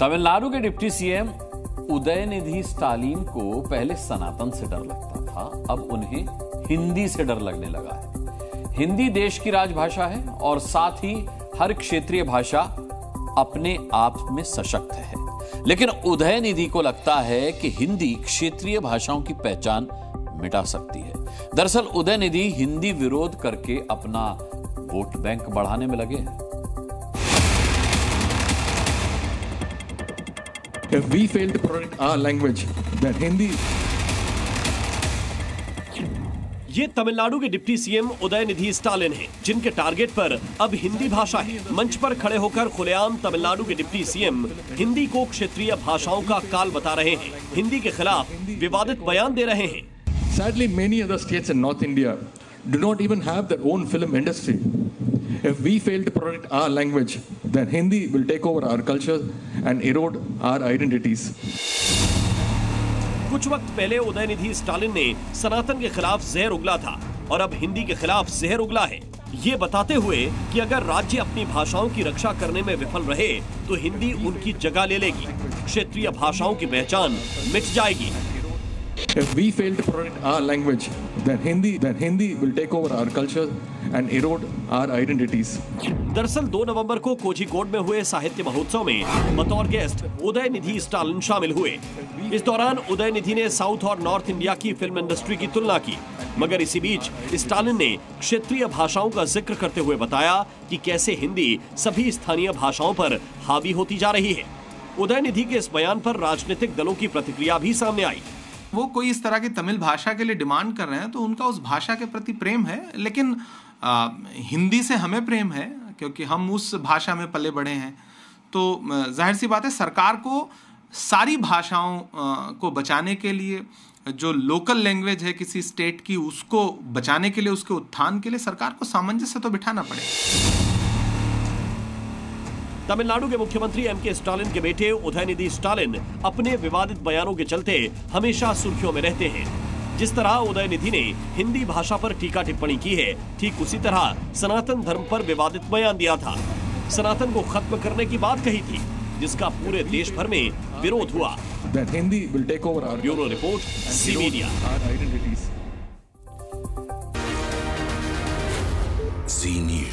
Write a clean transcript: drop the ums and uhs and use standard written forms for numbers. तमिलनाडु के deputy CM Udhayanidhi Stalin को पहले सनातन से डर लगता था, अब उन्हें हिंदी से डर लगने लगा है। हिंदी देश की राजभाषा है और साथ ही हर क्षेत्रीय भाषा अपने आप में सशक्त है, लेकिन उदयनिधि को लगता है कि हिंदी क्षेत्रीय भाषाओं की पहचान मिटा सकती है। दरअसल उदयनिधि हिंदी विरोध करके अपना वोट बैंक बढ़ाने में लगे हैं। If we fail to protect our language, then Hindi. ये तमिलनाडु के डिप्टी सीएम उदयनिधि स्टालिन हैं, जिनके टारगेट पर अब हिंदी भाषा है। मंच पर खड़े होकर खुलेआम तमिलनाडु के डिप्टी सीएम हिंदी को क्षेत्रीय भाषाओं का काल बता रहे हैं, हिंदी के खिलाफ विवादित बयान दे रहे हैं। Sadly, many other states in North India do not even have their own film industry. If we fail to protect our language, then Hindi will take over our culture and erode our identities. कुछ वक्त पहले उदयनिधि स्टालिन ने सनातन के खिलाफ जहर उगला था और अब हिंदी के खिलाफ जहर उगला है, ये बताते हुए कि अगर राज्य अपनी भाषाओं की रक्षा करने में विफल रहे तो हिंदी उनकी जगह ले लेगी, क्षेत्रीय भाषाओं की पहचान मिट जाएगी। If we fail to protect our language, then Hindi will take over our culture and erode our identities. दरअसल 2 नवंबर को कोझिकोड में हुए साहित्य महोत्सव में बतौर गेस्ट उदयनिधि स्टालिन शामिल हुए। इस दौरान उदयनिधि ने साउथ और नॉर्थ इंडिया की फिल्म इंडस्ट्री की तुलना की, मगर इसी बीच स्टालिन ने क्षेत्रीय भाषाओं का जिक्र करते हुए बताया कि कैसे हिंदी सभी स्थानीय भाषाओं पर हावी होती जा रही है। उदयनिधि के इस बयान पर राजनीतिक दलों की प्रतिक्रिया भी सामने आई। वो कोई इस तरह की तमिल भाषा के लिए डिमांड कर रहे हैं तो उनका उस भाषा के प्रति प्रेम है, लेकिन हिंदी से हमें प्रेम है क्योंकि हम उस भाषा में पले बढ़े हैं। तो जाहिर सी बात है सरकार को सारी भाषाओं को बचाने के लिए, जो लोकल लैंग्वेज है किसी स्टेट की, उसको बचाने के लिए, उसके उत्थान के लिए सरकार को सामंजस्य तो बिठाना पड़ेगा। तमिलनाडु के मुख्यमंत्री एमके स्टालिन के बेटे उदयनिधि स्टालिन अपने विवादित बयानों के चलते हमेशा सुर्खियों में रहते हैं। जिस तरह उदयनिधि ने हिंदी भाषा पर टीका टिप्पणी की है, ठीक उसी तरह सनातन धर्म पर विवादित बयान दिया था, सनातन को खत्म करने की बात कही थी, जिसका पूरे देश भर में विरोध हुआ। Bureau report, C media. Zee news.